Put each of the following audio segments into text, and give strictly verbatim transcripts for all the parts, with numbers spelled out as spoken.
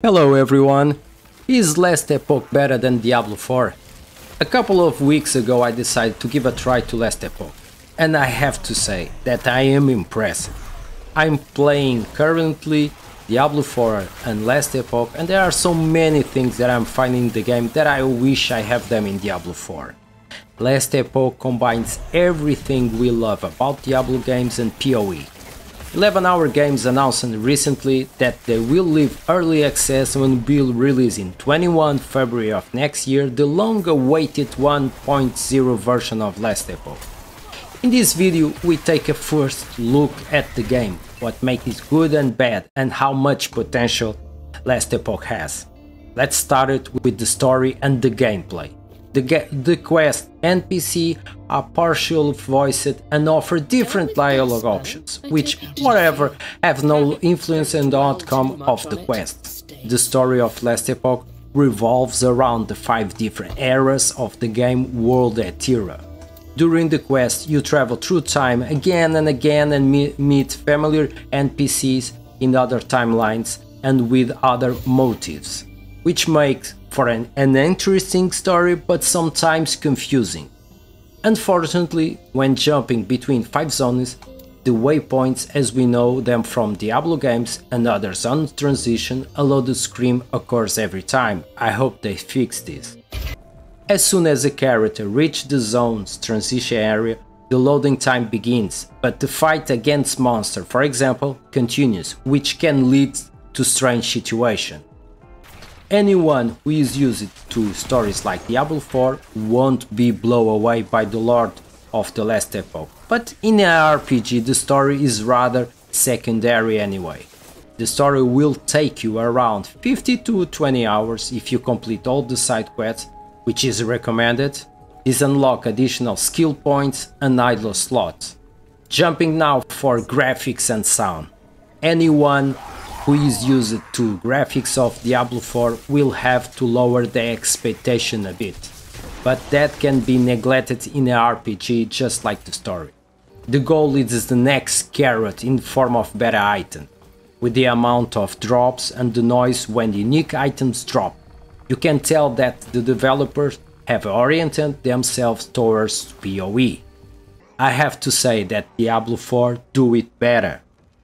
Hello everyone! Is Last Epoch better than Diablo four? A couple of weeks ago I decided to give a try to Last Epoch, and I have to say that I am impressed. I'm playing currently Diablo four and Last Epoch, and there are so many things that I'm finding in the game that I wish I have them in Diablo four. Last Epoch combines everything we love about Diablo games and PoE. Eleventh Hour Games announced recently that they will leave early access when will release in the twenty-first of February of next year the long-awaited one point oh version of Last Epoch. In this video we take a first look at the game, what makes it good and bad and how much potential Last Epoch has. Let's start it with the story and the gameplay. The, ga the quest N P C are partially voiced and offer different dialogue options, which, whatever, have no influence on the outcome of the quest. The story of Last Epoch revolves around the five different eras of the game world Eterra. During the quest, you travel through time again and again and me meet familiar N P Cs in other timelines and with other motives, which makes for an, an interesting story but sometimes confusing. Unfortunately, when jumping between five zones, the waypoints as we know them from Diablo games and other zone transition allow the scream occurs every time. I hope they fix this. As soon as a character reaches the zone's transition area, the loading time begins, but the fight against monsters, for example, continues, which can lead to strange situations. Anyone who is used to stories like Diablo four won't be blown away by the lore of the Last Epoch, but in an R P G the story is rather secondary anyway. The story will take you around fifteen to twenty hours if you complete all the side quests, which is recommended. These unlock additional skill points and idle slots. Jumping now for graphics and sound. Anyone who is used to graphics of Diablo four will have to lower the expectation a bit, but that can be neglected in an R P G just like the story. The goal is the next carrot in the form of better item. With the amount of drops and the noise when unique items drop, you can tell that the developers have oriented themselves towards PoE. I have to say that Diablo four do it better.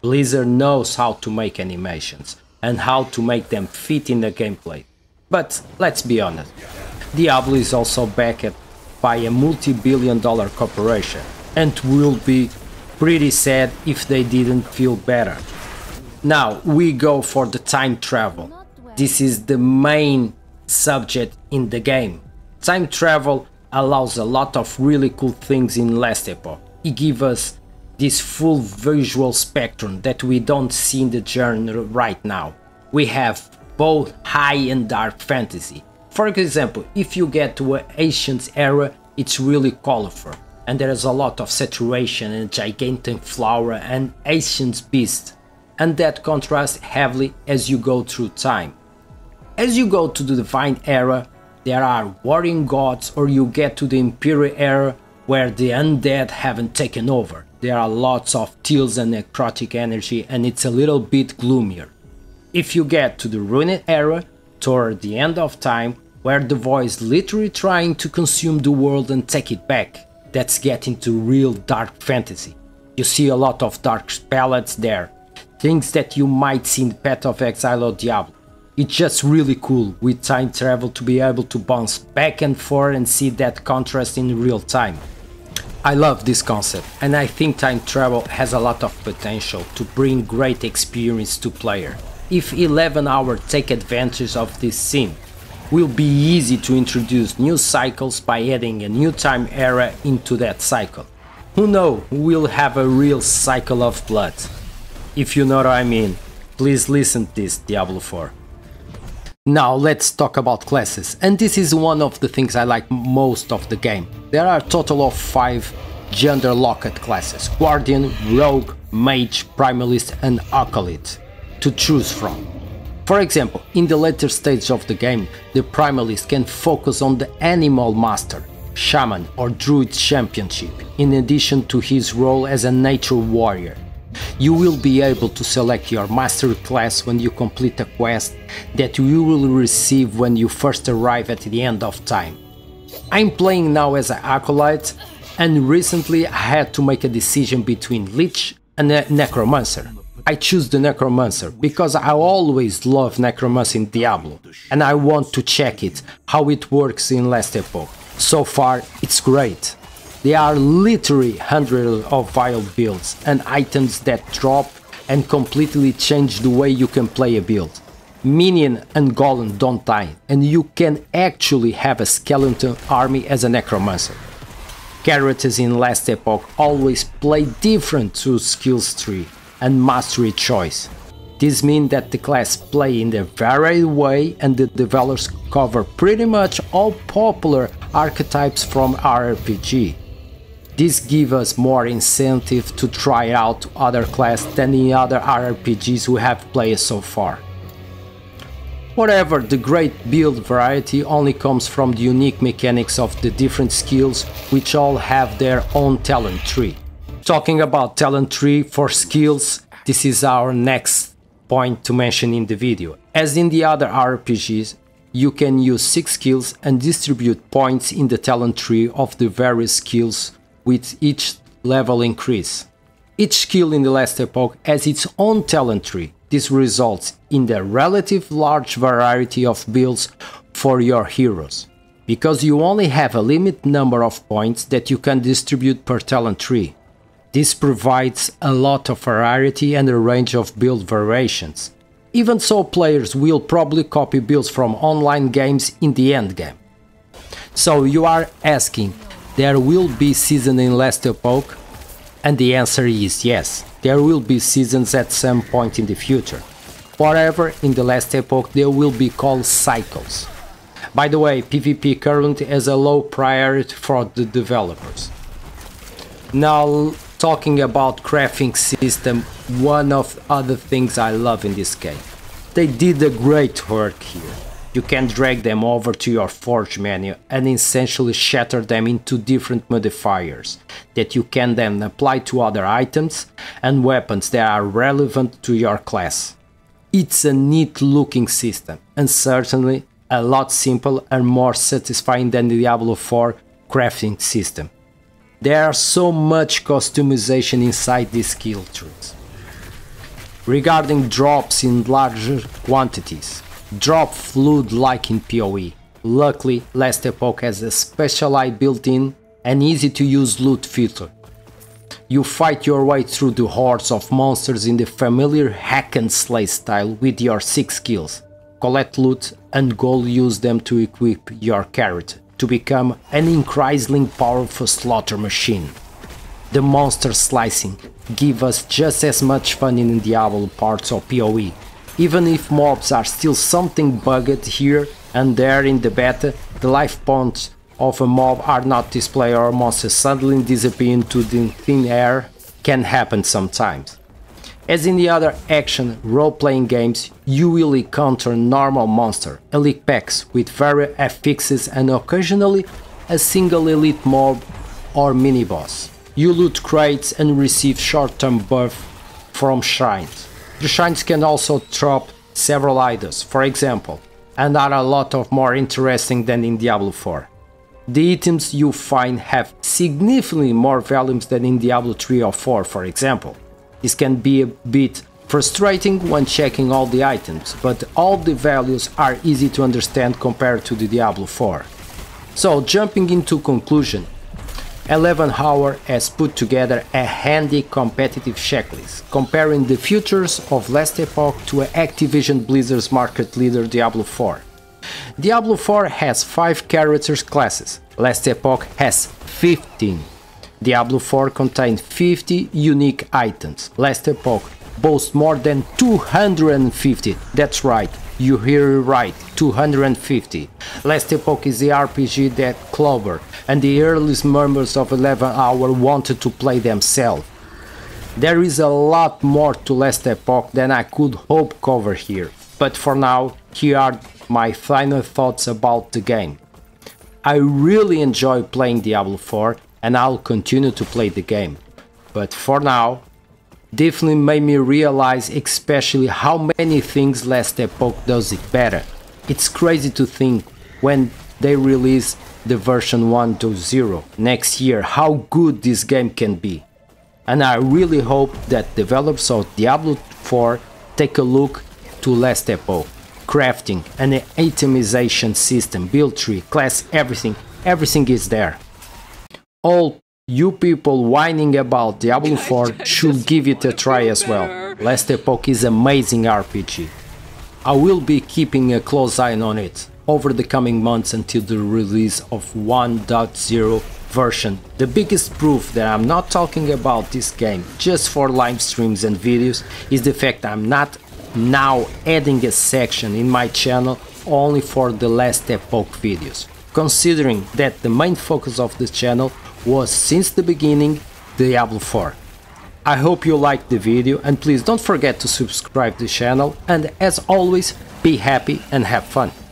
Blizzard knows how to make animations and how to make them fit in the gameplay. But let's be honest, Diablo is also backed by a multi-billion dollar corporation and will be pretty sad if they didn't feel better. Now we go for the time travel. This is the main subject in the game. Time travel allows a lot of really cool things in Last Epoch. It gives us this full visual spectrum that we don't see in the genre right now. We have both high and dark fantasy. For example, if you get to an ancient era, it's really colorful and there is a lot of saturation and gigantic flower and ancient beasts, and that contrasts heavily as you go through time. As you go to the divine era, there are warring gods, or you get to the imperial era where the undead haven't taken over. There are lots of teals and necrotic energy and it's a little bit gloomier. If you get to the Ruined Era, toward the end of time, where the void literally trying to consume the world and take it back, that's getting to real dark fantasy. You see a lot of dark palettes there, things that you might see in Path of Exile or Diablo. It's just really cool with time travel to be able to bounce back and forth and see that contrast in real time. I love this concept and I think time travel has a lot of potential to bring great experience to player. If eleven hour take advantage of this scene, will be easy to introduce new cycles by adding a new time era into that cycle. Who knows, we'll have a real cycle of blood. If you know what I mean, please listen to this Diablo four. Now let's talk about classes, and this is one of the things I like most of the game. There are a total of five gender-locked classes: Guardian, Rogue, Mage, Primalist and Acolyte to choose from. For example, in the later stage of the game, the Primalist can focus on the Animal Master, Shaman or Druid Championship, in addition to his role as a Nature Warrior. You will be able to select your mastery class when you complete a quest that you will receive when you first arrive at the end of time. I'm playing now as an acolyte, and recently I had to make a decision between Lich and a necromancer. I choose the necromancer because I always love necromancy in Diablo, and I want to check it, how it works in Last Epoch. So far, it's great. There are literally hundreds of viable builds and items that drop and completely change the way you can play a build. Minion and golem don't die, and you can actually have a skeleton army as a necromancer. Characters in Last Epoch always play different to skills tree and mastery choice. This means that the class play in a varied way, and the developers cover pretty much all popular archetypes from R P G. This gives us more incentive to try out other classes than in other R P Gs we have played so far. However, the great build variety only comes from the unique mechanics of the different skills, which all have their own talent tree. Talking about talent tree for skills, this is our next point to mention in the video. As in the other R P Gs, you can use six skills and distribute points in the talent tree of the various skills with each level increase. Each skill in the Last Epoch has its own talent tree. This results in a relative large variety of builds for your heroes, because you only have a limited number of points that you can distribute per talent tree. This provides a lot of variety and a range of build variations. Even so, players will probably copy builds from online games in the endgame. So you are asking, there will be seasons in Last Epoch? And the answer is yes, there will be seasons at some point in the future. However, in the Last Epoch they will be called cycles. By the way, PvP currently has a low priority for the developers. Now, talking about crafting system, one of other things I love in this game. They did a great work here. You can drag them over to your forge menu and essentially shatter them into different modifiers that you can then apply to other items and weapons that are relevant to your class. It's a neat looking system, and certainly a lot simpler and more satisfying than the Diablo four crafting system. There's so much customization inside these skill trees. Regarding drops in larger quantities, drop fluid like in PoE. Luckily, Last Epoch has a specialized built-in and easy-to-use loot filter. You fight your way through the hordes of monsters in the familiar hack-and-slay style with your six skills. Collect loot and go use them to equip your character to become an increasingly powerful slaughter machine. The monster slicing gives us just as much fun in Diablo parts of PoE. Even if mobs are still something bugged here and there in the beta, the life points of a mob are not displayed, or monsters suddenly disappear into the thin air can happen sometimes. As in the other action role-playing games, you will encounter normal monsters, elite packs with various affixes, and occasionally a single elite mob or mini-boss. You loot crates and receive short-term buff from shrines. The shrines can also drop several items, for example, and are a lot of more interesting than in Diablo four. The items you find have significantly more values than in Diablo three or four, for example. This can be a bit frustrating when checking all the items, but all the values are easy to understand compared to the Diablo four. So, jumping into conclusion, Eleventh Hour has put together a handy competitive checklist, comparing the futures of Last Epoch to Activision Blizzard's market leader Diablo four. Diablo four has five character classes, Last Epoch has fifteen. Diablo four contains fifty unique items. Last Epoch boasts more than two hundred fifty. That's right, you hear it right, two hundred fifty. Last Epoch is the R P G that Clover and the earliest members of Eleventh Hour wanted to play themselves. There is a lot more to Last Epoch than I could hope cover here, but for now, here are my final thoughts about the game. I really enjoy playing Diablo four, and I'll continue to play the game, but for now, definitely made me realize especially how many things Last Epoch does it better. It's crazy to think when they release the version one point oh next year how good this game can be. And I really hope that developers of Diablo four take a look to Last Epoch. Crafting, an itemization system, build tree, class, everything, everything is there. All you people whining about Diablo four should give it a try as well. Last Epoch is an amazing R P G. I will be keeping a close eye on it over the coming months until the release of one point oh version. The biggest proof that I'm not talking about this game just for live streams and videos is the fact I'm not now adding a section in my channel only for the Last Epoch videos, considering that the main focus of this channel was since the beginning Diablo four. I hope you liked the video and please don't forget to subscribe to the channel, and as always, be happy and have fun.